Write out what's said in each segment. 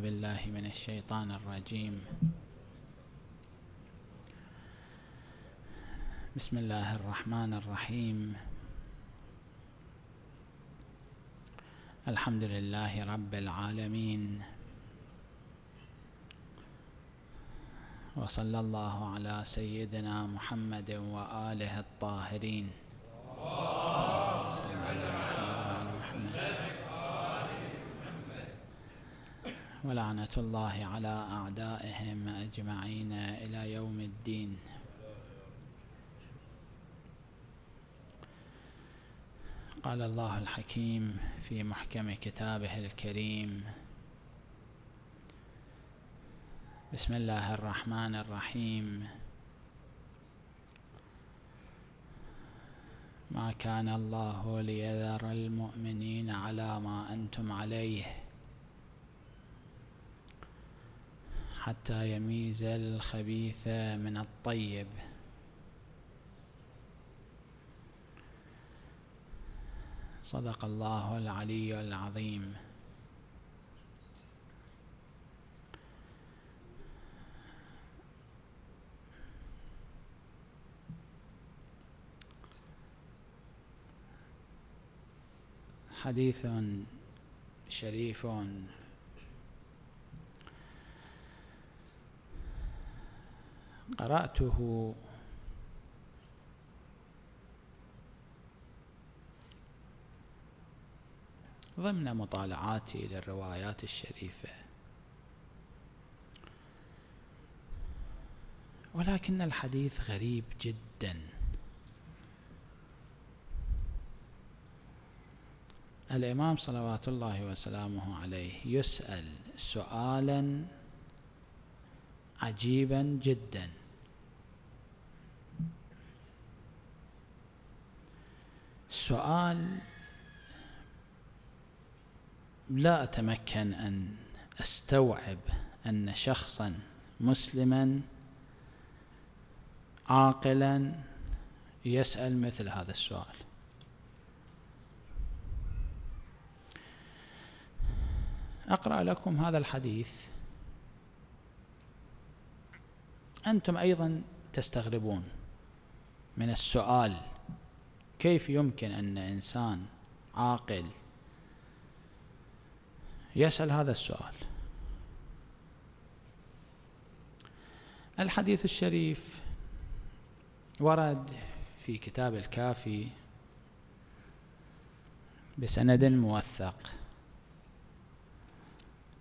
أعوذ بالله من الشيطان الرجيم. بسم الله الرحمن الرحيم. الحمد لله رب العالمين، وصلى الله على سيدنا محمد وآله الطاهرين. ولعنة الله على أعدائهم أجمعين إلى يوم الدين. قال الله الحكيم في محكم كتابه الكريم: بسم الله الرحمن الرحيم. ما كان الله ليذر المؤمنين على ما أنتم عليه حتى يميز الخبيث من الطيب، صدق الله العلي العظيم. حديث شريف قرأته ضمن مطالعاتي للروايات الشريفة، ولكن الحديث غريب جدا. الإمام صلوات الله وسلامه عليه يسأل سؤالا عجيبا جدا، سؤال لا أتمكن أن أستوعب أن شخصا مسلما عاقلا يسأل مثل هذا السؤال. أقرأ لكم هذا الحديث، أنتم أيضا تستغربون من السؤال، كيف يمكن أن إنسان عاقل يسأل هذا السؤال. الحديث الشريف ورد في كتاب الكافي بسند موثق.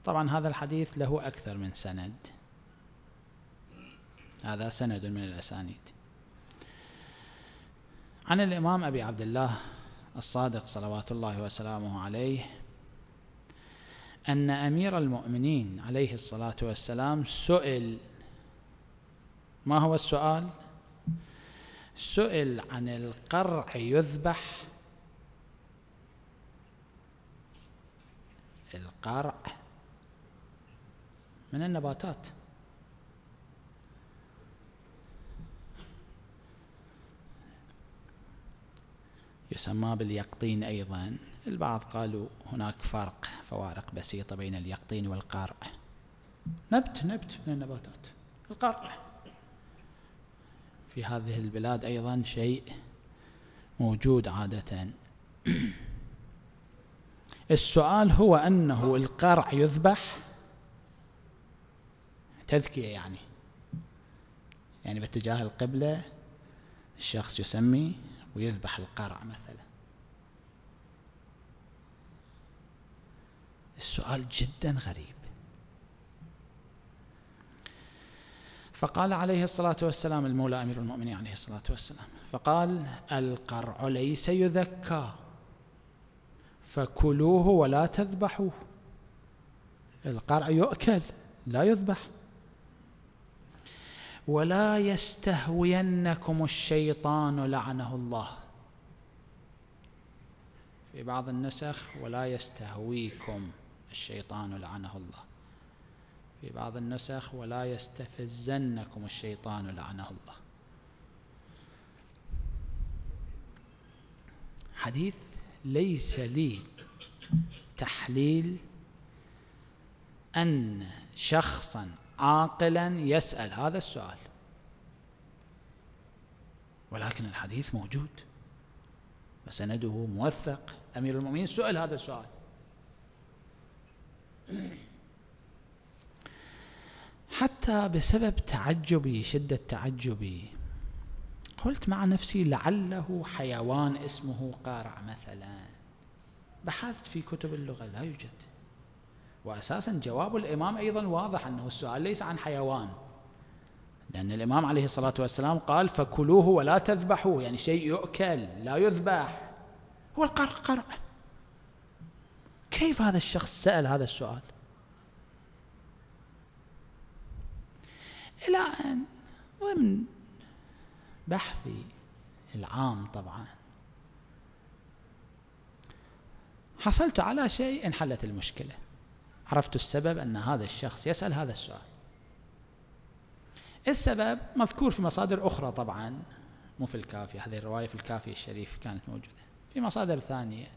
طبعا هذا الحديث له أكثر من سند، هذا سند من الأسانيد، عن الإمام أبي عبد الله الصادق صلوات الله وسلامه عليه أن أمير المؤمنين عليه الصلاة والسلام سئل، ما هو السؤال؟ سئل عن القرع يذبح، القرع من النباتات، يسمى باليقطين أيضا. البعض قالوا هناك فوارق بسيطة بين اليقطين والقرع، نبت من النباتات القرع، في هذه البلاد أيضا شيء موجود عادة. السؤال هو أنه القرع يذبح تذكية، يعني باتجاه القبلة الشخص يسمي ويذبح القرع مثلا. السؤال جدا غريب. فقال عليه الصلاة والسلام، المولى أمير المؤمنين عليه الصلاة والسلام، فقال: القرع ليس يذكى فكلوه ولا تذبحوه. القرع يؤكل لا يذبح. ولا يستهوينكم الشيطان لعنه الله. في بعض النسخ ولا يستهويكم الشيطان لعنه الله، في بعض النسخ ولا يستفزنكم الشيطان لعنه الله. حديث ليس لي تحليل أن شخصا عاقلا يسأل هذا السؤال، ولكن الحديث موجود وسنده موثق، أمير المؤمنين سئل هذا السؤال. حتى بسبب تعجبي، شدة تعجبي، قلت مع نفسي لعله حيوان اسمه قارع مثلا. بحثت في كتب اللغة لا يوجد، وأساسا جواب الإمام أيضا واضح أنه السؤال ليس عن حيوان، لأن الإمام عليه الصلاة والسلام قال فكلوه ولا تذبحوه، يعني شيء يؤكل لا يذبح، هو القرع. قرع كيف هذا الشخص سأل هذا السؤال؟ إلى أن ضمن بحثي العام طبعا حصلت على شيء انحلت المشكلة، عرفت السبب أن هذا الشخص يسأل هذا السؤال. السبب مذكور في مصادر أخرى طبعا، مو في الكافية، هذه الرواية في الكافية الشريف كانت موجودة، في مصادر ثانية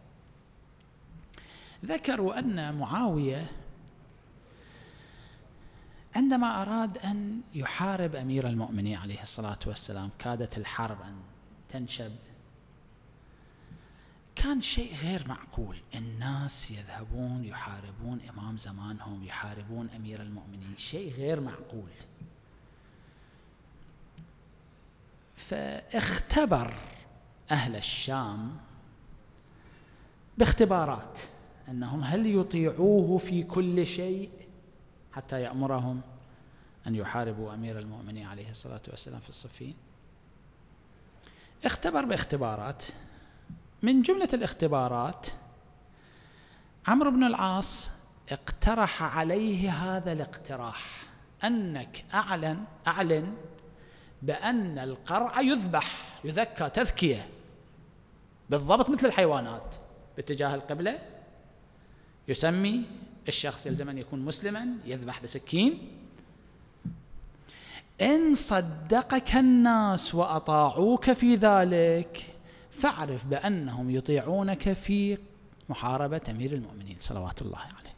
ذكروا أن معاوية عندما أراد أن يحارب أمير المؤمنين عليه الصلاة والسلام كادت الحرب أن تنشب، كان شيء غير معقول الناس يذهبون يحاربون إمام زمانهم، يحاربون أمير المؤمنين، شيء غير معقول. فاختبر أهل الشام باختبارات أنهم هل يطيعوه في كل شيء حتى يأمرهم أن يحاربوا أمير المؤمنين عليه الصلاة والسلام في الصفين. اختبر باختبارات، من جملة الاختبارات عمرو بن العاص اقترح عليه هذا الاقتراح، أنك أعلن بأن القرع يذبح، يذكى تذكية بالضبط مثل الحيوانات باتجاه القبلة، يسمي الشخص، يلزم أن يكون مسلما، يذبح بسكين. إن صدقك الناس وأطاعوك في ذلك فاعرف بأنهم يطيعونك في محاربة أمير المؤمنين صلوات الله عليه.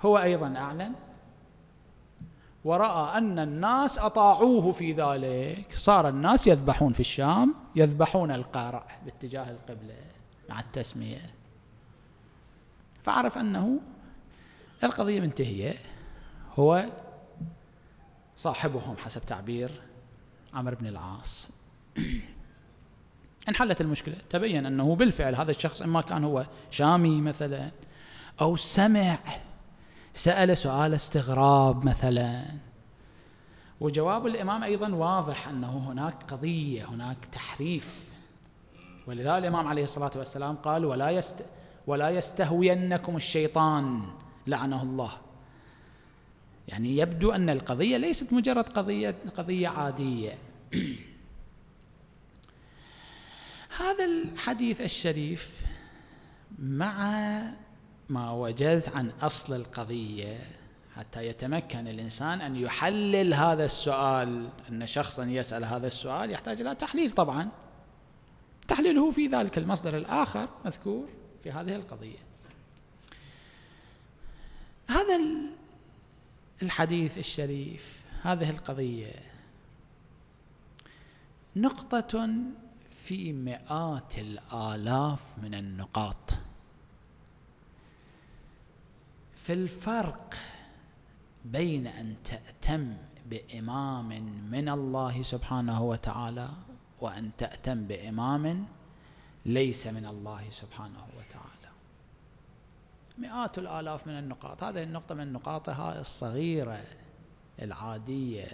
هو أيضا أعلن ورأى أن الناس أطاعوه في ذلك، صار الناس يذبحون في الشام، يذبحون القارع باتجاه القبلة مع التسمية، فعرف أنه القضية منتهية، هو صاحبهم حسب تعبير عمرو بن العاص. انحلت المشكلة، تبين أنه بالفعل هذا الشخص إما كان هو شامي مثلا، أو سمع سأل سؤال استغراب مثلا، وجواب الإمام أيضا واضح أنه هناك قضية، هناك تحريف، ولذا الإمام عليه الصلاة والسلام قال ولا يستهوينكم الشيطان لعنه الله. يعني يبدو أن القضية ليست مجرد قضية عادية. هذا الحديث الشريف مع ما وجدت عن أصل القضية حتى يتمكن الإنسان أن يحلل هذا السؤال، أن شخصا يسأل هذا السؤال يحتاج إلى تحليل طبعا، تحليله في ذلك المصدر الآخر مذكور في هذه القضية. هذا الحديث الشريف، هذه القضية نقطة في مئات الآلاف من النقاط، فالفرق بين أن تأتم بإمام من الله سبحانه وتعالى وأن تأتم بإمام ليس من الله سبحانه وتعالى مئات الآلاف من النقاط. هذه النقطة من نقاطها الصغيرة العادية.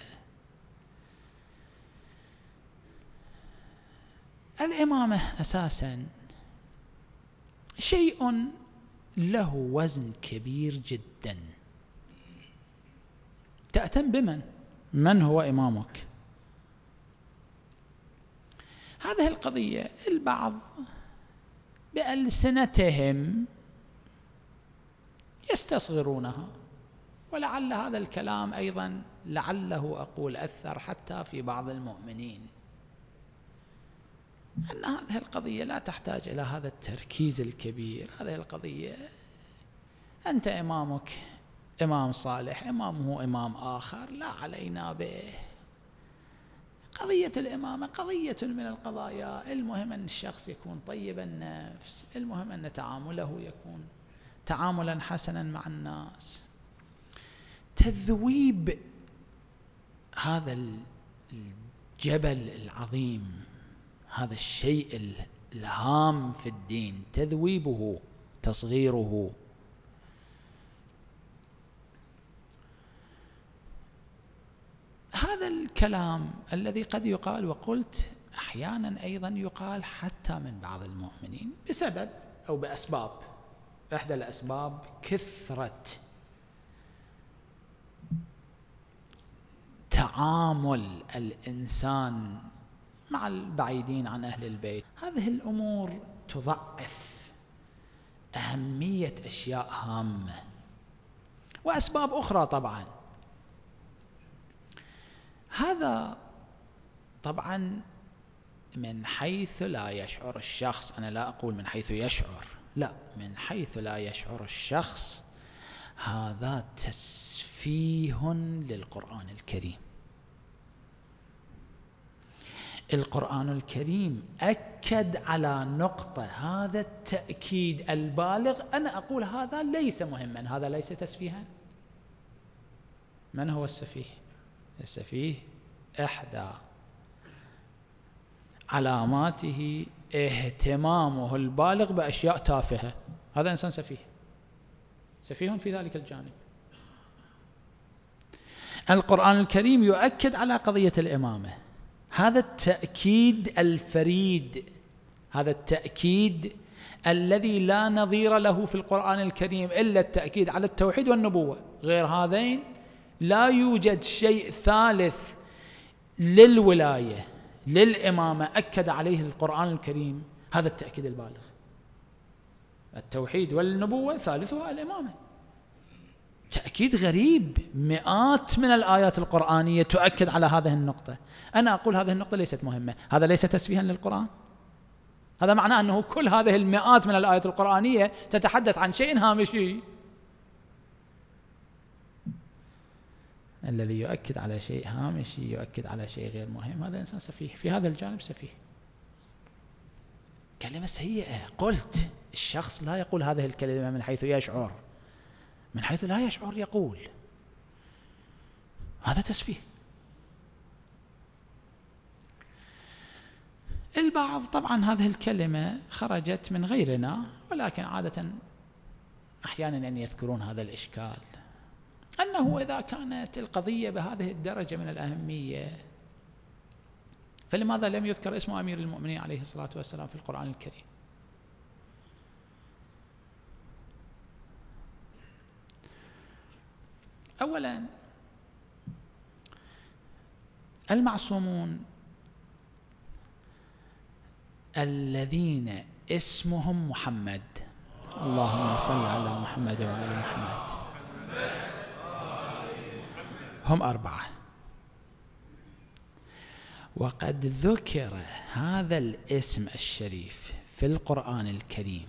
الإمامة أساساً شيء له وزن كبير جداً، تأتم بمن؟ من هو إمامك؟ هذه القضية البعض بألسنتهم يستصغرونها، ولعل هذا الكلام أيضاً لعله أقول أثر حتى في بعض المؤمنين، أن هذه القضية لا تحتاج إلى هذا التركيز الكبير، هذه القضية أنت إمامك إمام صالح، إمامه إمام آخر، لا علينا به. قضية الإمامة قضية من القضايا، المهم أن الشخص يكون طيب النفس، المهم أن تعامله يكون تعاملا حسنا مع الناس. تذويب هذا الجبل العظيم، هذا الشيء الهام في الدين، تذويبه تصغيره. هذا الكلام الذي قد يقال، وقلت أحيانا أيضا يقال حتى من بعض المؤمنين بسبب أو بأسباب، إحدى الأسباب كثرة تعامل الإنسان مع البعيدين عن أهل البيت. هذه الأمور تضعف أهمية أشياء هامة، وأسباب أخرى طبعا. هذا طبعا من حيث لا يشعر الشخص، أنا لا أقول من حيث يشعر، لا، من حيث لا يشعر الشخص، هذا تسفيه للقرآن الكريم. القرآن الكريم أكد على نقطة، هذا التأكيد البالغ، أنا أقول هذا ليس مهما، هذا ليس تسفيها. من هو السفيه؟ السفيه إحدى علاماته اهتمامه البالغ بأشياء تافهة، هذا إنسان سفيه، سفيه في ذلك الجانب. القرآن الكريم يؤكد على قضية الإمامة، هذا التأكيد الفريد، هذا التأكيد الذي لا نظير له في القرآن الكريم إلا التأكيد على التوحيد والنبوة، غير هذين لا يوجد شيء ثالث للولاية للإمامة أكد عليه القرآن الكريم هذا التأكيد البالغ. التوحيد والنبوة ثالثها الإمامة. تأكيد غريب، مئات من الآيات القرآنية تؤكد على هذه النقطة. أنا أقول هذه النقطة ليست مهمة، هذا ليس تسفيها للقرآن. هذا معناه أنه كل هذه المئات من الآيات القرآنية تتحدث عن شيء هامشي، الذي يؤكد على شيء هامشي، يؤكد على شيء غير مهم، هذا إنسان سفيه في هذا الجانب، سفيه. كلمة سيئة، قلت الشخص لا يقول هذه الكلمة من حيث يشعر، من حيث لا يشعر يقول، هذا تسفيه. البعض طبعا هذه الكلمة خرجت من غيرنا، ولكن عادة أحيانا أن يذكرون هذا الإشكال، أنه إذا كانت القضية بهذه الدرجة من الأهمية فلماذا لم يذكر اسم أمير المؤمنين عليه الصلاة والسلام في القرآن الكريم؟ أولا المعصومون الذين اسمهم محمد، اللهم صل على محمد وآل محمد، هم 4. وقد ذكر هذا الاسم الشريف في القرآن الكريم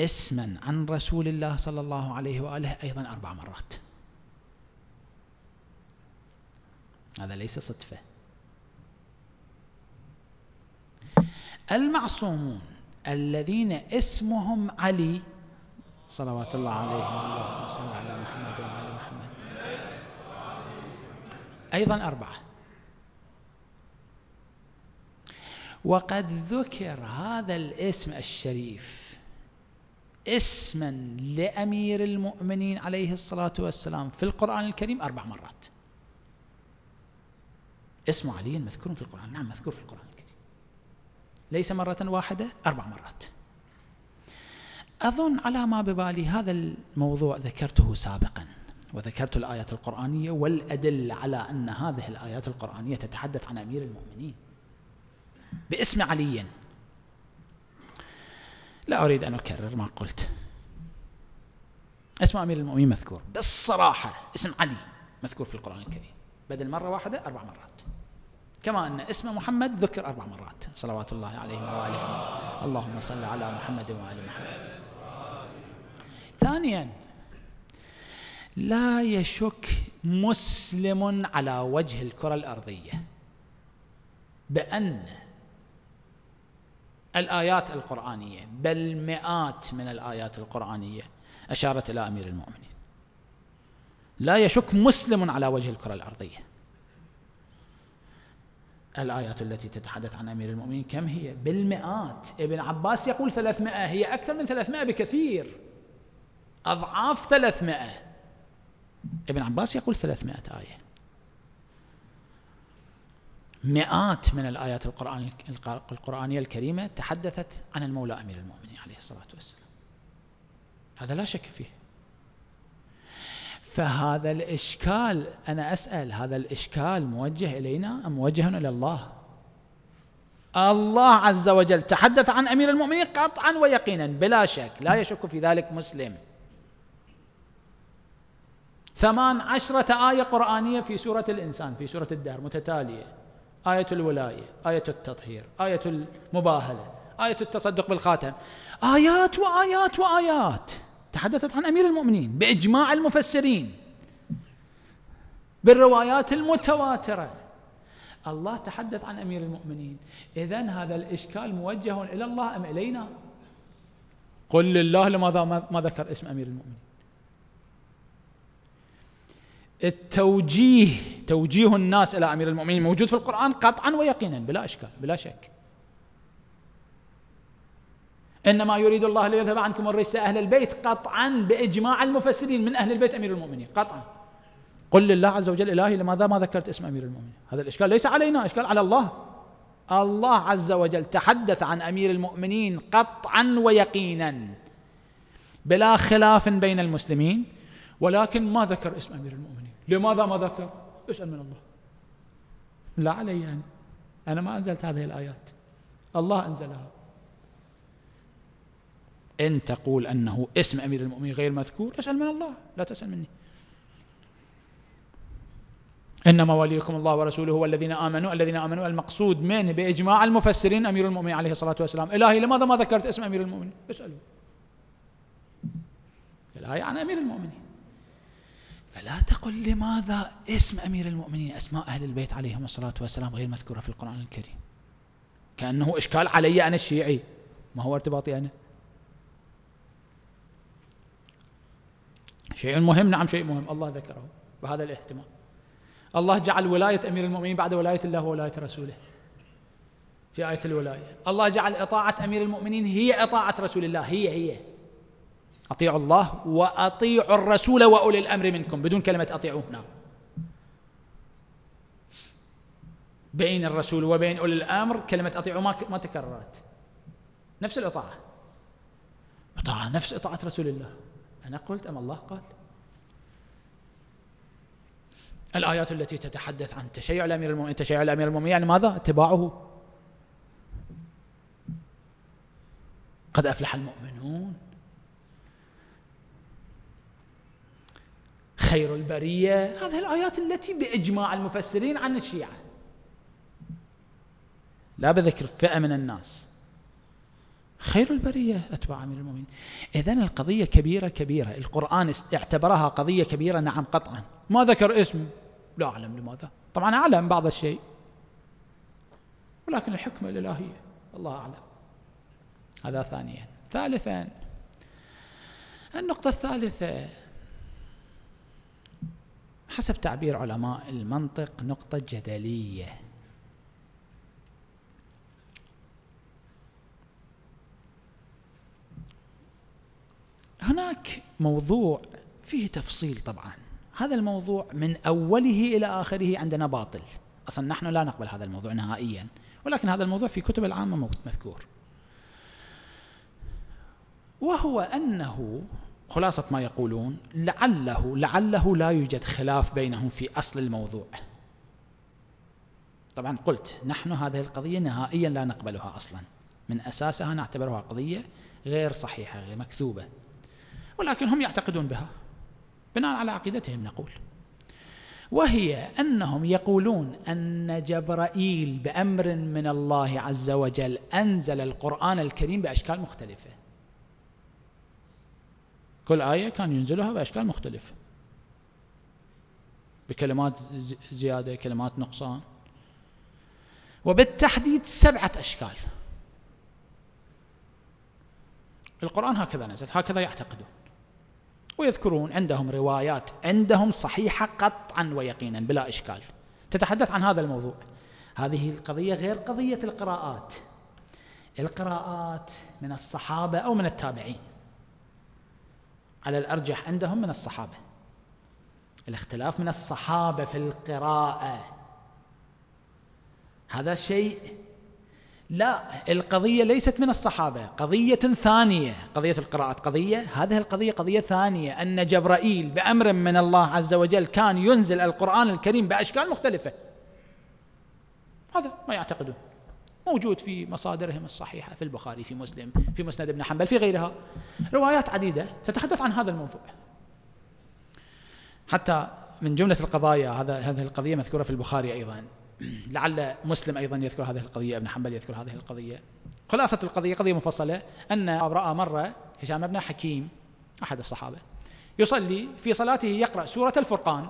اسما عن رسول الله صلى الله عليه وآله أيضا 4 مرات. هذا ليس صدفة. المعصومون الذين اسمهم علي صلوات الله عليه، اللهم صل على محمد وآل محمد، أيضا 4. وقد ذكر هذا الاسم الشريف اسما لأمير المؤمنين عليه الصلاة والسلام في القرآن الكريم 4 مرات. اسم علي مذكور في القرآن، نعم مذكور في القرآن الكريم، ليس مرة واحدة، 4 مرات. أظن على ما ببالي هذا الموضوع ذكرته سابقا، وذكرت الآيات القرآنية والأدلة على أن هذه الآيات القرآنية تتحدث عن أمير المؤمنين باسم علي. لا أريد أن أكرر ما قلت، اسم أمير المؤمنين مذكور بالصراحة، اسم علي مذكور في القرآن الكريم بدل مرة واحدة 4 مرات، كما أن اسم محمد ذكر 4 مرات صلوات الله عليه وآله، اللهم صل على محمد وآل محمد. ثانيا، لا يشك مسلم على وجه الكرة الأرضية بأن الآيات القرآنية، بل مئات من الآيات القرآنية، أشارت إلى أمير المؤمنين. لا يشك مسلم على وجه الكرة الأرضية. الآيات التي تتحدث عن أمير المؤمنين كم هي؟ بالمئات. ابن عباس يقول 300، هي أكثر من 300 بكثير، أضعاف 300. ابن عباس يقول 300 آية. مئات من الآيات القرآنية الكريمة تحدثت عن المولى أمير المؤمنين عليه الصلاة والسلام، هذا لا شك فيه. فهذا الإشكال، أنا أسأل، هذا الإشكال موجه إلينا أم موجه إلى الله؟ الله عز وجل تحدث عن أمير المؤمنين قطعا ويقينا بلا شك، لا يشك في ذلك مسلم. 18 آية قرآنية في سورة الإنسان، في سورة الدهر متتالية: آية الولاية، آية التطهير، آية المباهلة، آية التصدق بالخاتم. آيات وآيات وآيات تحدثت عن أمير المؤمنين بإجماع المفسرين، بالروايات المتواترة. الله تحدث عن أمير المؤمنين، إذن هذا الإشكال موجه إلى الله أم إلينا؟ قل لله لماذا ما ذكر اسم أمير المؤمنين. التوجيه، توجيه الناس إلى أمير المؤمنين موجود في القرآن قطعا ويقينا بلا إشكال بلا شك. إنما يريد الله ليذهب عنكم الرجس أهل البيت، قطعا بإجماع المفسرين من أهل البيت أمير المؤمنين قطعا. قل لله عز وجل إلهي لماذا ما ذكرت اسم أمير المؤمنين. هذا الإشكال ليس علينا، إشكال على الله. الله عز وجل تحدث عن أمير المؤمنين قطعا ويقينا بلا خلاف بين المسلمين، ولكن ما ذكر اسم أمير المؤمنين. لماذا ما ذكر؟ اسأل من الله، لا علي أنا ما أنزلت هذه الآيات، الله أنزلها. إن تقول أنه اسم أمير المؤمنين غير مذكور اسأل من الله، لا تسأل مني. إنما وليكم الله ورسوله والذين آمنوا، الذين آمنوا المقصود من بإجماع المفسرين أمير المؤمنين عليه الصلاة والسلام. إلهي لماذا ما ذكرت اسم أمير المؤمنين؟ اسألوا، الآية عن أمير المؤمنين. فلا تقل لماذا اسم أمير المؤمنين، أسماء أهل البيت عليهم الصلاة والسلام غير مذكورة في القرآن الكريم، كأنه إشكال علي أنا الشيعي، ما هو ارتباطي أنا؟ شيء مهم، نعم شيء مهم، الله ذكره بهذا الاهتمام. الله جعل ولاية أمير المؤمنين بعد ولاية الله وولاية رسوله في آية الولاية. الله جعل إطاعة أمير المؤمنين هي إطاعة رسول الله، هي أطيعوا الله وأطيعوا الرسول وأولي الأمر منكم، بدون كلمة أطيعوه. نعم، بين الرسول وبين أولي الأمر كلمة أطيعوا ما تكررت، نفس الإطاعة، إطاعة نفس إطاعة رسول الله. أنا قلت أم الله قال؟ الآيات التي تتحدث عن تشيع الأمير المؤمنين، تشيع الأمير المؤمنين يعني ماذا؟ اتباعه. قد أفلح المؤمنون، خير البرية، هذه الآيات التي بإجماع المفسرين عن الشيعة، لا بذكر فئة من الناس. خير البرية أتباع أمير المؤمنين. إذن القضية كبيرة كبيرة، القرآن اعتبرها قضية كبيرة، نعم قطعا. ما ذكر اسم، لا أعلم لماذا، طبعا أعلم بعض الشيء ولكن الحكمة الإلهية، الله أعلم. هذا ثانيا. ثالثا، النقطة الثالثة حسب تعبير علماء المنطق نقطة جدلية. هناك موضوع فيه تفصيل، طبعا هذا الموضوع من أوله إلى آخره عندنا باطل، أصلا نحن لا نقبل هذا الموضوع نهائيا، ولكن هذا الموضوع في كتب العامة مذكور، وهو أنه خلاصة ما يقولون لعله لا يوجد خلاف بينهم في أصل الموضوع. طبعا قلت نحن هذه القضية نهائيا لا نقبلها، أصلا من أساسها نعتبرها قضية غير صحيحة غير مكذوبة، ولكن هم يعتقدون بها بناء على عقيدتهم. نقول وهي أنهم يقولون أن جبرائيل بأمر من الله عز وجل أنزل القرآن الكريم بأشكال مختلفة، كل آية كان ينزلها بأشكال مختلفة، بكلمات زيادة، كلمات نقصان، وبالتحديد 7 أشكال. القرآن هكذا نزل، هكذا يعتقدون ويذكرون. عندهم روايات، عندهم صحيحة قطعا ويقينا بلا إشكال تتحدث عن هذا الموضوع. هذه القضية غير قضية القراءات. القراءات من الصحابة أو من التابعين، على الأرجح عندهم من الصحابة. الاختلاف من الصحابة في القراءة، هذا شيء. لا، القضية ليست من الصحابة، قضية ثانية. قضية القراءة قضية، هذه القضية قضية ثانية. أن جبرائيل بأمر من الله عز وجل كان ينزل القرآن الكريم بأشكال مختلفة، هذا ما يعتقدون، موجود في مصادرهم الصحيحة، في البخاري، في مسلم، في مسند ابن حنبل، في غيرها، روايات عديدة تتحدث عن هذا الموضوع. حتى من جملة القضايا هذه القضية مذكورة في البخاري أيضا، لعل مسلم أيضا يذكر هذه القضية، ابن حنبل يذكر هذه القضية. خلاصة القضية قضية مفصلة، أن رأى مرة هشام بن حكيم أحد الصحابة يصلي، في صلاته يقرأ سورة الفرقان،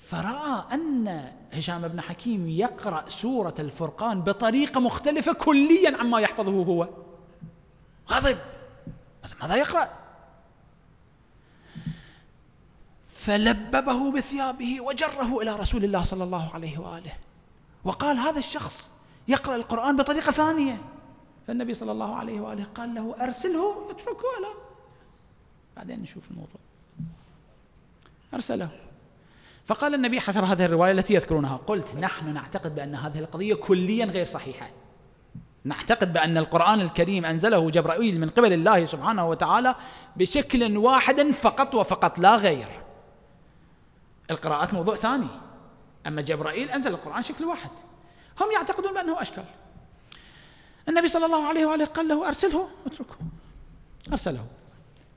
فرأى أن هشام بن حكيم يقرأ سورة الفرقان بطريقة مختلفة كليا عما يحفظه هو. غضب، ماذا يقرأ؟ فلببه بثيابه وجره إلى رسول الله صلى الله عليه وآله، وقال هذا الشخص يقرأ القرآن بطريقة ثانية. فالنبي صلى الله عليه وآله قال له أرسله اتركه له، بعدين نشوف الموضوع. أرسله، فقال النبي حسب هذه الرواية التي يذكرونها: قلت نحن نعتقد بأن هذه القضية كليا غير صحيحة، نعتقد بأن القرآن الكريم أنزله جبرائيل من قبل الله سبحانه وتعالى بشكل واحد فقط وفقط لا غير. القراءات موضوع ثاني، أما جبرائيل أنزل القرآن شكل واحد، هم يعتقدون بأنه أشكال. النبي صلى الله عليه وآله قال له أرسله اتركه، أرسله.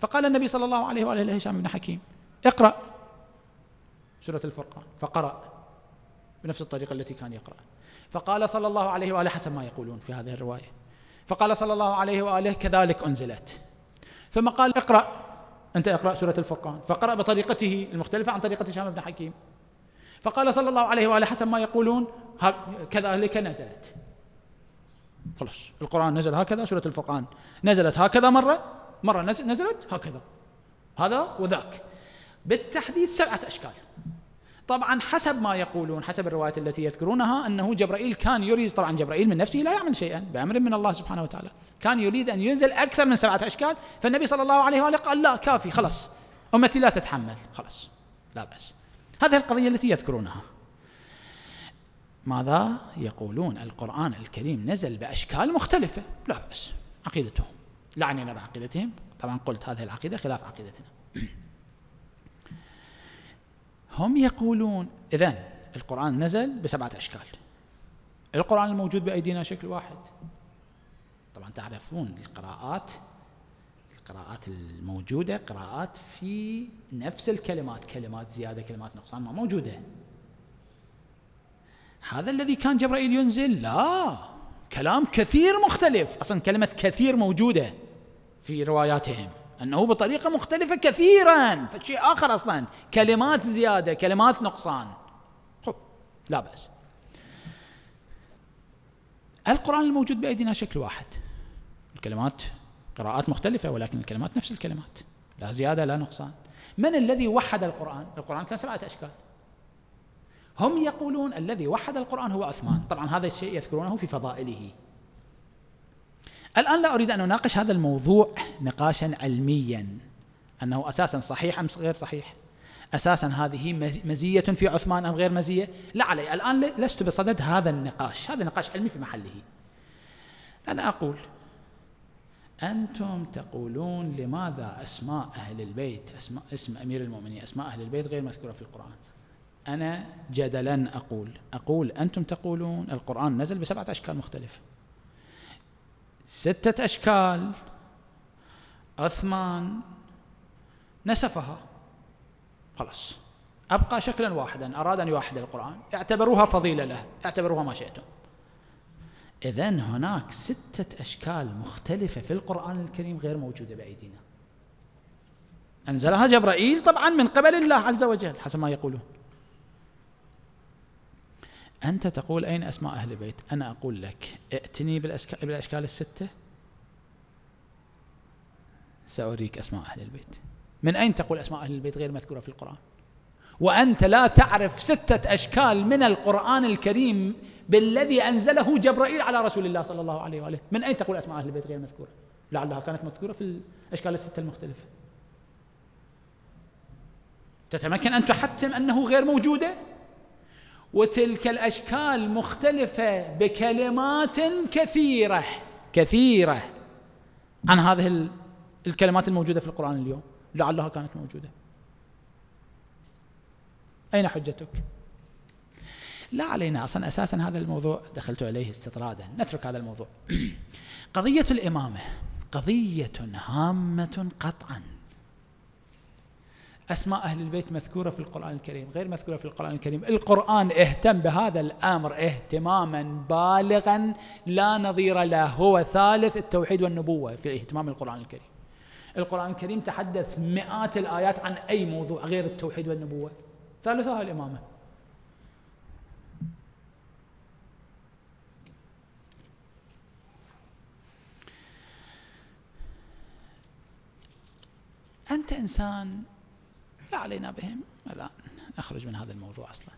فقال النبي صلى الله عليه وآله لهشام بن حكيم اقرأ سورة الفرقان، فقرأ بنفس الطريقة التي كان يقرأ. فقال صلى الله عليه وآله حسب ما يقولون في هذه الرواية، فقال صلى الله عليه وآله كذلك أنزلت. ثم قال اقرأ أنت، اقرأ سورة الفرقان، فقرأ بطريقته المختلفة عن طريقة هشام بن حكيم. فقال صلى الله عليه وآله حسب ما يقولون كذلك نزلت. خلص، القرآن نزل هكذا، سورة الفرقان نزلت هكذا مرة نزلت هكذا، هذا وذاك، بالتحديد 7 أشكال. طبعا حسب ما يقولون، حسب الروايات التي يذكرونها، أنه جبرائيل كان يريد، طبعا جبرائيل من نفسه لا يعمل شيئا بأمر من الله سبحانه وتعالى، كان يريد أن ينزل أكثر من 7 أشكال. فالنبي صلى الله عليه وآله قال لا، كافي، خلص، أمتي لا تتحمل، خلص، لا بأس. هذه القضية التي يذكرونها. ماذا يقولون؟ القرآن الكريم نزل بأشكال مختلفة، لا بأس، عقيدتهم، لا عنينا بعقيدتهم. طبعا قلت هذه العقيدة خلاف عقيدتنا. هم يقولون إذن القرآن نزل ب7 أشكال، القرآن الموجود بأيدينا شكل واحد. طبعا تعرفون القراءات الموجودة قراءات في نفس الكلمات، كلمات زيادة، كلمات نقصان ما موجودة. هذا الذي كان جبرائيل ينزل لا، كلام كثير مختلف، أصلا كلمة كثير موجودة في رواياتهم أنه بطريقة مختلفة كثيراً، فشيء آخر أصلاً، كلمات زيادة، كلمات نقصان. خب، لا بأس، القرآن الموجود بأيدينا شكل واحد، الكلمات قراءات مختلفة ولكن الكلمات نفس الكلمات، لا زيادة لا نقصان. من الذي وحد القرآن؟ القرآن كان 7 أشكال. هم يقولون الذي وحد القرآن هو عثمان. طبعاً هذا الشيء يذكرونه في فضائله. الآن لا أريد أن أناقش هذا الموضوع نقاشا علميا، أنه أساسا صحيح أم غير صحيح، أساسا هذه مزية في عثمان أم غير مزية، لا علي الآن، لست بصدد هذا النقاش، هذا نقاش علمي في محله. أنا أقول أنتم تقولون لماذا أسماء أهل البيت، اسم أمير المؤمنين، أسماء أهل البيت غير مذكورة في القرآن. أنا جدلا أقول أنتم تقولون القرآن نزل ب7 أشكال مختلفة، 6 أشكال عثمان نسفها، خلاص أبقى شكلا واحدا، أراد أن يوحد القرآن، اعتبروها فضيلة له، اعتبروها ما شئتم. إذن هناك 6 أشكال مختلفة في القرآن الكريم غير موجودة بأيدينا. أنزلها جبرائيل طبعا من قبل الله عز وجل حسب ما يقولون. أنت تقول أين أسماء أهل البيت؟ أنا أقول لك ائتني بالأشكال الستة سأريك أسماء أهل البيت. من أين تقول أسماء أهل البيت غير مذكورة في القرآن؟ وأنت لا تعرف ستة أشكال من القرآن الكريم بالذي أنزله جبرائيل على رسول الله صلى الله عليه وآله، من أين تقول أسماء أهل البيت غير مذكورة؟ لعلها كانت مذكورة في الأشكال الستة المختلفة. تتمكن أن تحتم أنه غير موجودة؟ وتلك الأشكال مختلفة بكلمات كثيرة كثيرة عن هذه الكلمات الموجودة في القرآن اليوم، لعلها كانت موجودة. أين حجتك؟ لا علينا، أصلا أساسا هذا الموضوع دخلت عليه استطرادا، نترك هذا الموضوع. قضية الإمامة قضية هامة قطعا. أسماء أهل البيت مذكورة في القرآن الكريم غير مذكورة في القرآن الكريم، القرآن اهتم بهذا الأمر اهتماما بالغا لا نظير له، هو ثالث التوحيد والنبوة في اهتمام القرآن الكريم. القرآن الكريم تحدث مئات الآيات عن أي موضوع غير التوحيد والنبوة، ثالثها الإمامة. أنت إنسان لا علينا بهم الآن، نخرج من هذا الموضوع أصلا.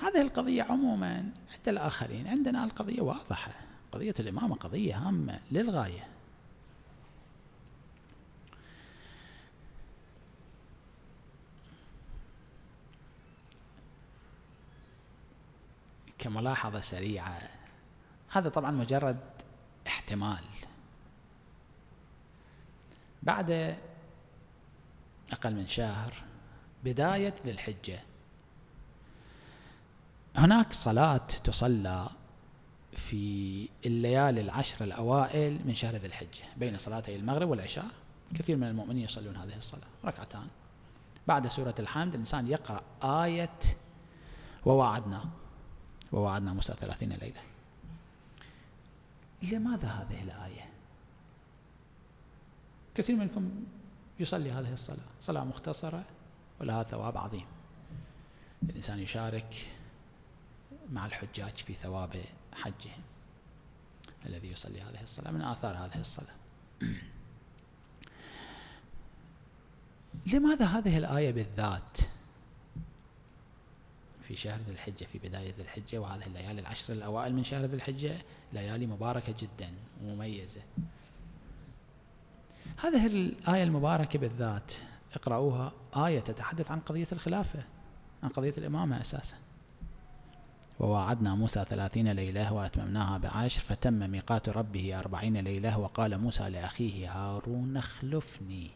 هذه القضية عموما عند الآخرين، عندنا القضية واضحة، قضية الإمامة قضية هامة للغاية. كملاحظة سريعة، هذا طبعا مجرد احتمال. بعد أقل من شهر بداية ذي الحجة هناك صلاة تصلى في الليالي العشر الأوائل من شهر ذي الحجة بين صلاتي المغرب والعشاء، كثير من المؤمنين يصلون هذه الصلاة ركعتان. بعد سورة الحمد الإنسان يقرأ آية ووعدنا موسى 30 ليلة. لماذا هذه الآية؟ كثير منكم يصلي هذه الصلاة، صلاة مختصرة ولها ثواب عظيم. الإنسان يشارك مع الحجاج في ثواب حجهم الذي يصلي هذه الصلاة، من آثار هذه الصلاة. لماذا هذه الآية بالذات في شهر ذي الحجة في بداية ذي الحجة وهذه الليالي العشر الأوائل من شهر ذي الحجة؟ ليالي مباركة جدا ومميزة. هذه الآية المباركة بالذات اقرأوها، آية تتحدث عن قضية الخلافة، عن قضية الإمامة أساسا. وواعدنا موسى 30 ليلة وأتممناها ب10 فتم ميقات ربه 40 ليلة، وقال موسى لأخيه هارون اخلفني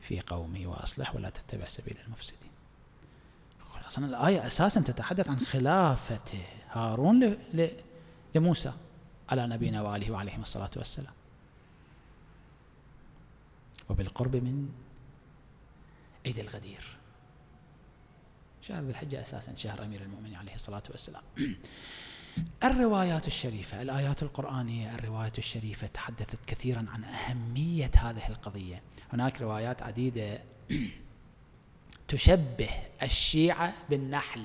في قومي وأصلح ولا تتبع سبيل المفسدين. أصلا الآية أساسا تتحدث عن خلافة هارون لموسى على نبينا وآله وعليهم الصلاة والسلام. وبالقرب من عيد الغدير، شهر ذي الحجة أساسا شهر أمير المؤمنين عليه الصلاة والسلام. الروايات الشريفة، الآيات القرآنية، الروايات الشريفة تحدثت كثيرا عن أهمية هذه القضية. هناك روايات عديدة تشبه الشيعة بالنحل.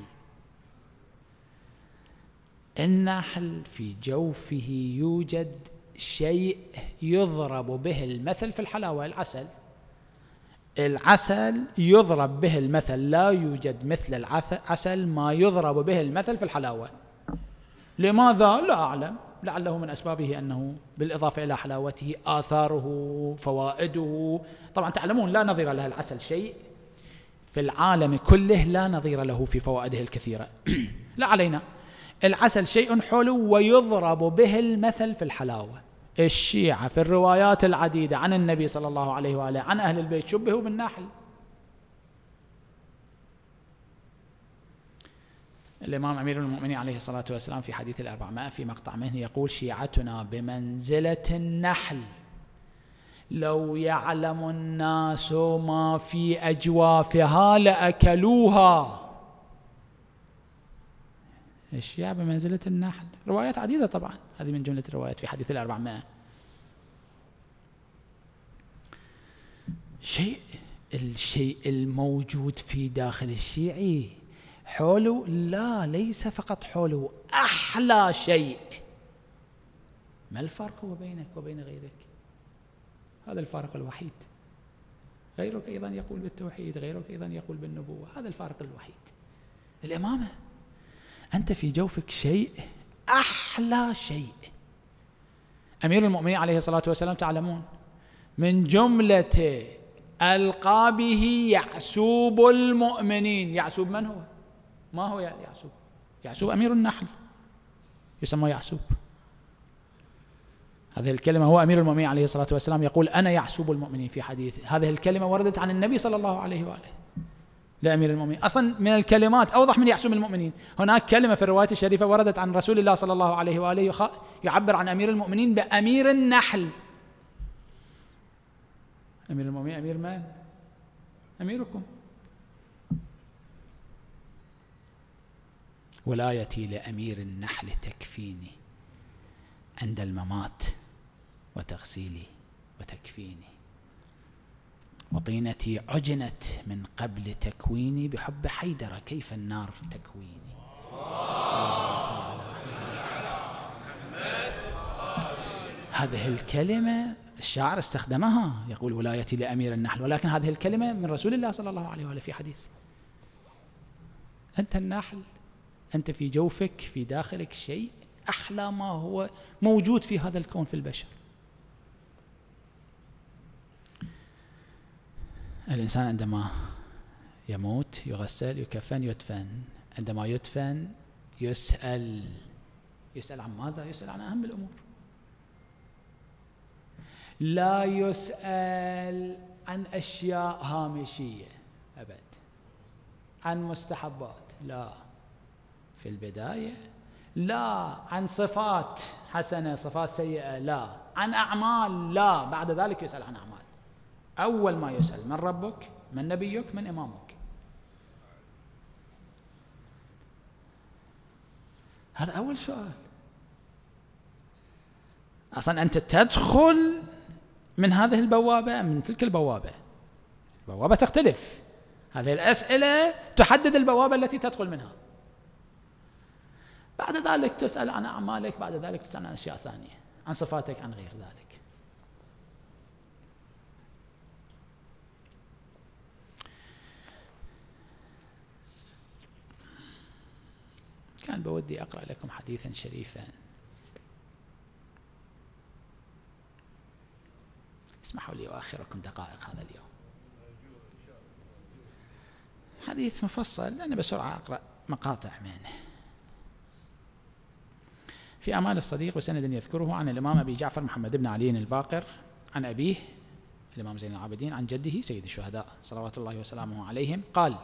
النحل في جوفه يوجد شيء يضرب به المثل في الحلاوة، العسل. العسل يضرب به المثل، لا يوجد مثل العسل ما يضرب به المثل في الحلاوة. لماذا؟ لا أعلم، لعله من أسبابه أنه بالإضافة إلى حلاوته آثاره فوائده، طبعا تعلمون لا نظير لها، العسل شيء في العالم كله لا نظير له في فوائده الكثيرة. لا علينا، العسل شيء حلو ويضرب به المثل في الحلاوة. الشيعة في الروايات العديدة عن النبي صلى الله عليه وآله عن أهل البيت شبهوا بالنحل. الإمام أمير المؤمنين عليه الصلاة والسلام في حديث 400 في مقطع منه يقول شيعتنا بمنزلة النحل، لو يعلم الناس ما في أجوافها لأكلوها. الشيعة بمنزلة النحل، روايات عديدة طبعا، هذه من جملة الروايات في حديث 400. الشيء الموجود في داخل الشيعي حوله، لا ليس فقط حوله، أحلى شيء. ما الفرق هو بينك وبين غيرك؟ هذا الفارق الوحيد. غيرك أيضا يقول بالتوحيد، غيرك أيضا يقول بالنبوة، هذا الفارق الوحيد. الإمامة أنت في جوفك شيء، أحلى شيء. أمير المؤمنين عليه الصلاة والسلام تعلمون من جملة ألقابه يعسوب المؤمنين. يعسوب من هو؟ ما هو يعسوب؟ يعسوب أمير النحل، يسمى يعسوب. هذه الكلمة هو أمير المؤمنين عليه الصلاة والسلام يقول أنا يعسوب المؤمنين في حديث. هذه الكلمة وردت عن النبي صلى الله عليه وآله لأمير المؤمنين. أصلا من الكلمات أوضح من يعسوب المؤمنين. هناك كلمة في الرواية الشريفة وردت عن رسول الله صلى الله عليه وآله يعبر عن أمير المؤمنين بأمير النحل. أمير المؤمنين أمير من؟ أميركم. ولايتي لأمير النحل تكفيني عند الممات وتغسيلي وتكفيني، وطينتي عجنت من قبل تكويني بحب حيدر كيف النار تكويني. هذه الكلمة الشاعر استخدمها، يقول ولايتي لأمير النحل، ولكن هذه الكلمة من رسول الله صلى الله عليه وآله في حديث. أنت النحل، أنت في جوفك في داخلك شيء أحلى ما هو موجود في هذا الكون في البشر. الإنسان عندما يموت يغسل يكفن يدفن، عندما يدفن يسأل. يسأل عن ماذا؟ يسأل عن أهم الأمور. لا يسأل عن أشياء هامشية أبد، عن مستحبات لا في البداية، لا عن صفات حسنة صفات سيئة، لا عن أعمال، لا بعد ذلك يسأل عن أعمال. أول ما يسأل من ربك، من نبيك، من إمامك. هذا أول سؤال. أصلا أنت تدخل من هذه البوابة من تلك البوابة، البوابة تختلف، هذه الأسئلة تحدد البوابة التي تدخل منها. بعد ذلك تسأل عن أعمالك، بعد ذلك تسأل عن أشياء ثانية، عن صفاتك، عن غير ذلك. كان بودي أقرأ لكم حديثا شريفا، اسمحوا لي وآخركم دقائق هذا اليوم. حديث مفصل، أنا بسرعة أقرأ مقاطع منه. في أمال الصديق وسند يذكره عن الإمام أبي جعفر محمد بن علي الباقر عن أبيه الإمام زين العابدين عن جده سيد الشهداء صلوات الله وسلامه عليهم قال: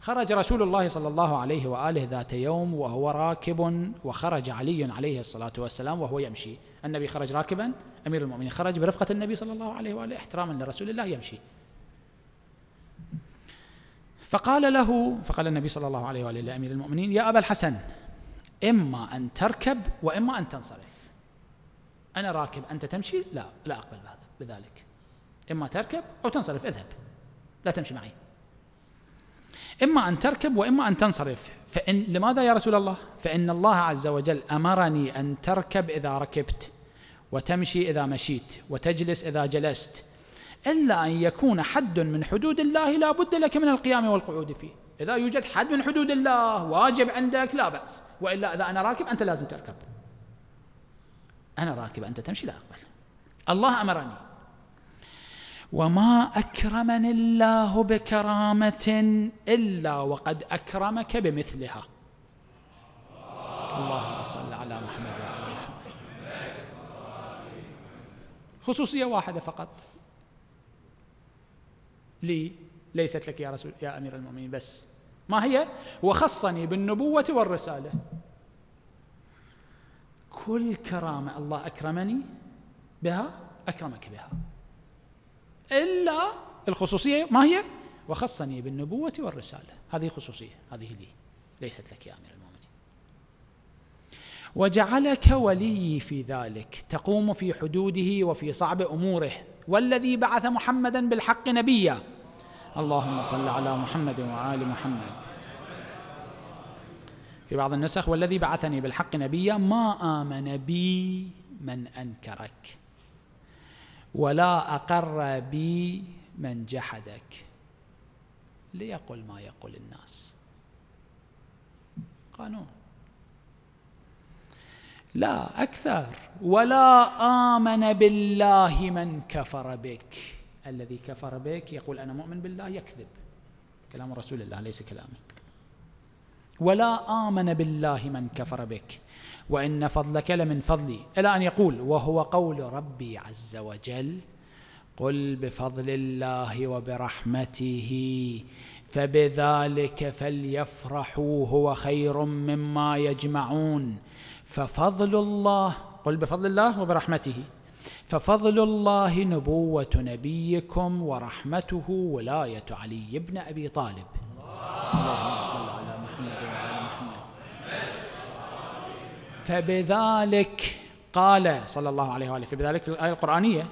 خرج رسول الله صلى الله عليه وآله ذات يوم وهو راكب، وخرج علي عليه الصلاة والسلام وهو يمشي. النبي خرج راكبا، أمير المؤمنين خرج برفقة النبي صلى الله عليه وآله احتراما لرسول الله يمشي. فقال له، فقال النبي صلى الله عليه وآله لأمير المؤمنين: يا أبا الحسن، إما أن تركب وإما أن تنصرف. أنا راكب أنت تمشي، لا أقبل بذلك. إما تركب أو تنصرف، اذهب لا تمشي معي. إما أن تركب وإما أن تنصرف. فإن لماذا يا رسول الله؟ فإن الله عز وجل أمرني أن تركب إذا ركبت، وتمشي إذا مشيت، وتجلس إذا جلست، إلا أن يكون حد من حدود الله لا بد لك من القيام والقعود فيه. إذا يوجد حد من حدود الله واجب عندك لا بأس، وإلا إذا أنا راكب أنت لازم تركب، أنا راكب أنت تمشي لا أقبل، الله أمرني. وما أكرمني الله بكرامة إلا وقد أكرمك بمثلها. اللهم صل على محمد وعلى محمد. خصوصية واحدة فقط لي ليست لك يا رسول يا أمير المؤمنين، بس ما هي؟ وخصني بالنبوة والرسالة. كل كرامة الله أكرمني بها أكرمك بها، إلا الخصوصية ما هي؟ وخصني بالنبوة والرسالة. هذه خصوصية، هذه لي ليست لك يا أمير المؤمنين. وجعلك ولي في ذلك، تقوم في حدوده وفي صعب أموره، والذي بعث محمدا بالحق نبيا، اللهم صل على محمد وآل محمد. في بعض النسخ والذي بعثني بالحق نبيا ما آمن بي من أنكرك ولا أقر بي من جحدك ليقل ما يقول الناس. قانون لا أكثر. ولا آمن بالله من كفر بك، الذي كفر بك يقول أنا مؤمن بالله يكذب، كلام رسول الله ليس كلامي. ولا آمن بالله من كفر بك وإن فضلك لمن فضلي، إلى أن يقول وهو قول ربي عز وجل قل بفضل الله وبرحمته فبذلك فليفرحوا هو خير مما يجمعون ففضل الله، قل بفضل الله وبرحمته، ففضل الله نبوة نبيكم ورحمته ولاية علي بن أبي طالب. اللهم صل على محمد وعلى محمد. فبذلك قال صلى الله عليه وآله، فبذلك في الآية القرآنية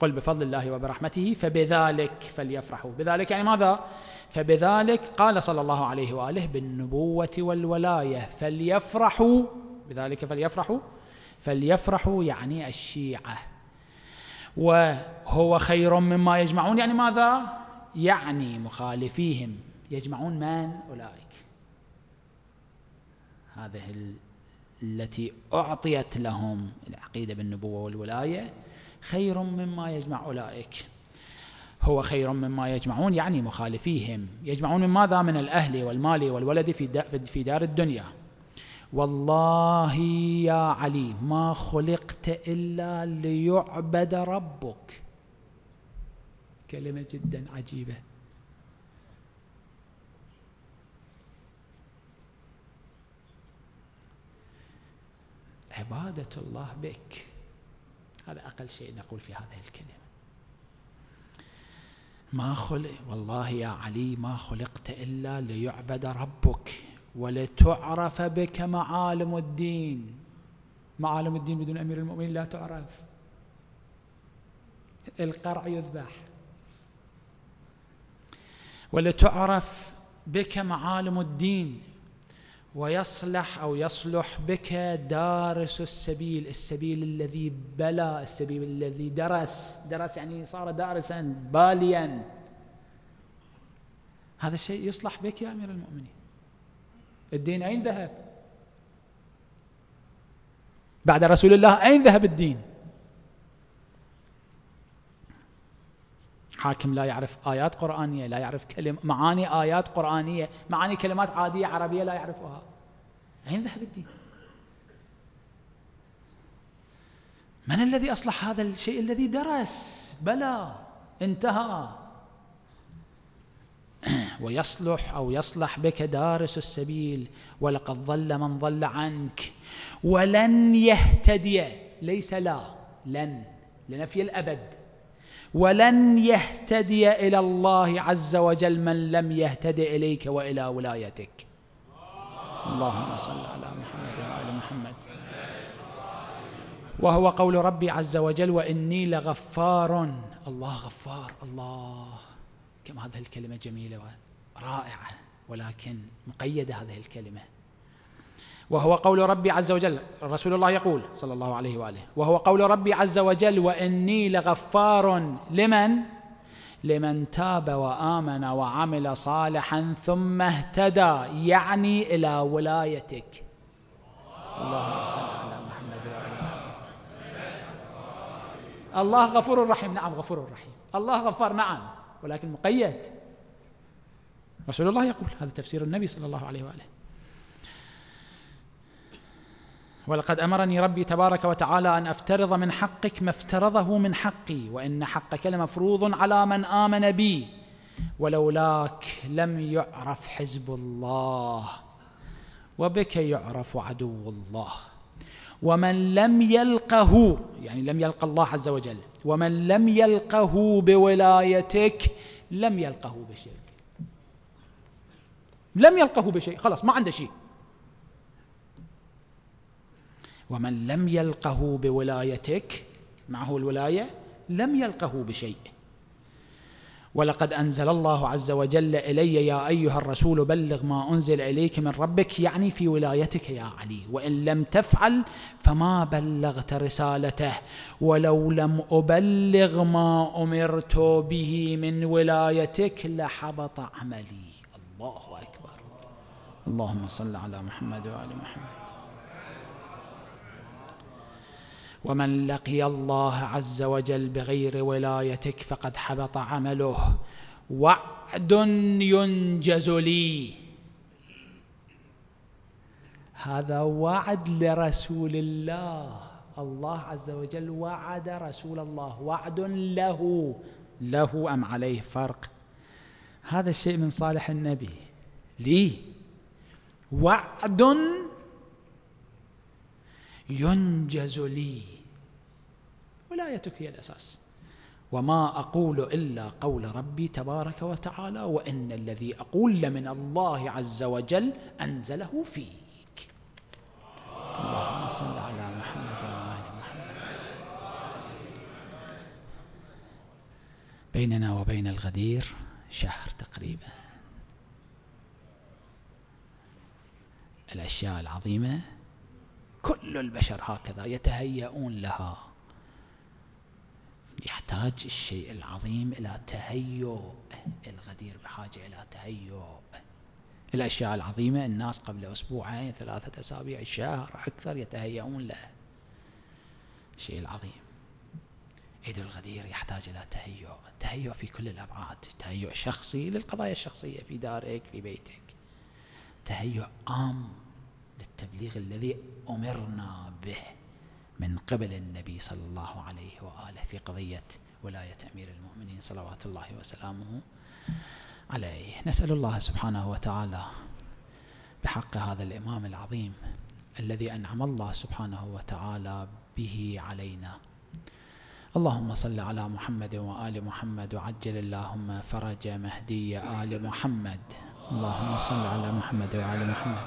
قل بفضل الله وبرحمته فبذلك فليفرحوا، بذلك يعني ماذا؟ فبذلك قال صلى الله عليه وآله بالنبوة والولاية، فليفرحوا، بذلك فليفرحوا، فليفرحوا يعني الشيعة، وهو خير مما يجمعون يعني ماذا؟ يعني مخالفيهم. يجمعون من؟ أولئك، هذه التي أعطيت لهم العقيدة بالنبوة والولاية، خير مما يجمع أولئك، هو خير مما يجمعون يعني مخالفيهم. يجمعون من ماذا؟ من الأهل والمال والولد في دار الدنيا. والله يا علي ما خلقت إلا ليعبد ربك، كلمة جدا عجيبة. عبادة الله بك، هذا أقل شيء نقول في هذه الكلمة. ما خلق، والله يا علي ما خلقت إلا ليعبد ربك ولتعرف بك معالم الدين. معالم الدين بدون أمير المؤمنين لا تعرف، القرع يذبح. ولتعرف بك معالم الدين ويصلح أو يصلح بك دارس السبيل، السبيل الذي بلى، السبيل الذي درس يعني صار دارسا باليا، هذا الشيء يصلح بك يا أمير المؤمنين. الدين أين ذهب؟ بعد رسول الله أين ذهب الدين؟ حاكم لا يعرف آيات قرآنية، لا يعرف معاني آيات قرآنية، معاني كلمات عادية عربية لا يعرفها، أين ذهب الدين؟ من الذي أصلح هذا الشيء الذي درس بلى انتهى؟ ويصلح أو يصلح بك دارس السبيل ولقد ضل من ضل عنك ولن يهتدي، ليس لا، لن، لنفي الأبد، ولن يهتدي إلى الله عز وجل من لم يهتدي إليك وإلى ولايتك. اللهم صل على محمد وآل محمد. وهو قول ربي عز وجل وإني لغفار، الله غفار، الله كم هذه الكلمة جميلة ورائعة، ولكن مقيدة هذه الكلمة. وهو قول ربي عز وجل، رسول الله يقول صلى الله عليه وآله وهو قول ربي عز وجل وإني لغفار لمن تاب وآمن وعمل صالحا ثم اهتدى، يعني إلى ولايتك. اللهم صل على محمد وعلى آله. الله غفور رحيم، نعم غفور رحيم، الله غفار نعم، ولكن مقيد. رسول الله يقول، هذا تفسير النبي صلى الله عليه وآله. ولقد أمرني ربي تبارك وتعالى أن أفترض من حقك ما افترضه من حقي وإن حقك لمفروض على من آمن بي ولولاك لم يعرف حزب الله وبك يعرف عدو الله ومن لم يلقه، يعني لم يلقى الله عز وجل، ومن لم يلقه بولايتك لم يلقه بشيء، لم يلقه بشيء، خلاص ما عنده شيء، ومن لم يلقه بولايتك معه الولاية لم يلقه بشيء. ولقد أنزل الله عز وجل إلي يا أيها الرسول بلغ ما أنزل إليك من ربك، يعني في ولايتك يا علي، وإن لم تفعل فما بلغت رسالته، ولو لم أبلغ ما أمرت به من ولايتك لحبط عملي. الله أكبر. اللهم صل على محمد وآل محمد. ومن لقي الله عز وجل بغير ولايتك فقد حبط عمله. وعد ينجز لي، هذا وعد لرسول الله. الله عز وجل وعد رسول الله، وعد له أم عليه فرق. هذا الشيء من صالح النبي لي، وعد ينجز لي. ولايتك هي الأساس. وما أقول إلا قول ربي تبارك وتعالى، وإن الذي أقول لمن الله عز وجل أنزله فيك. اللهم صل على محمد وآل محمد. بيننا وبين الغدير شهر تقريبا. الأشياء العظيمة كل البشر هكذا يتهيئون لها. يحتاج الشيء العظيم إلى تهيؤ، الغدير بحاجة إلى تهيؤ. الأشياء العظيمة الناس قبل أسبوعين 3 أسابيع شهر أكثر يتهيئون له. الشيء العظيم عيد الغدير يحتاج إلى تهيؤ، تهيؤ في كل الأبعاد، تهيؤ شخصي للقضايا الشخصية في دارك في بيتك، تهيؤ عام للتبليغ الذي أمرنا به من قبل النبي صلى الله عليه وآله في قضية ولاية أمير المؤمنين صلوات الله وسلامه عليه. نسأل الله سبحانه وتعالى بحق هذا الإمام العظيم الذي أنعم الله سبحانه وتعالى به علينا. اللهم صل على محمد وآل محمد، وعجل اللهم فرج مهدي آل محمد. اللهم صل على محمد وآل محمد.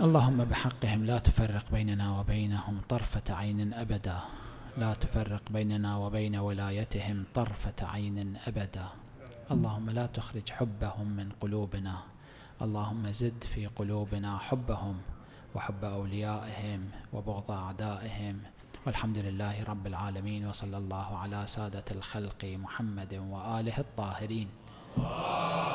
اللهم بحقهم لا تفرق بيننا وبينهم طرفة عين أبدا، لا تفرق بيننا وبين ولايتهم طرفة عين أبدا. اللهم لا تخرج حبهم من قلوبنا، اللهم زد في قلوبنا حبهم وحب أوليائهم وبغض أعدائهم. والحمد لله رب العالمين، وصلى الله على سادة الخلق محمد وآله الطاهرين.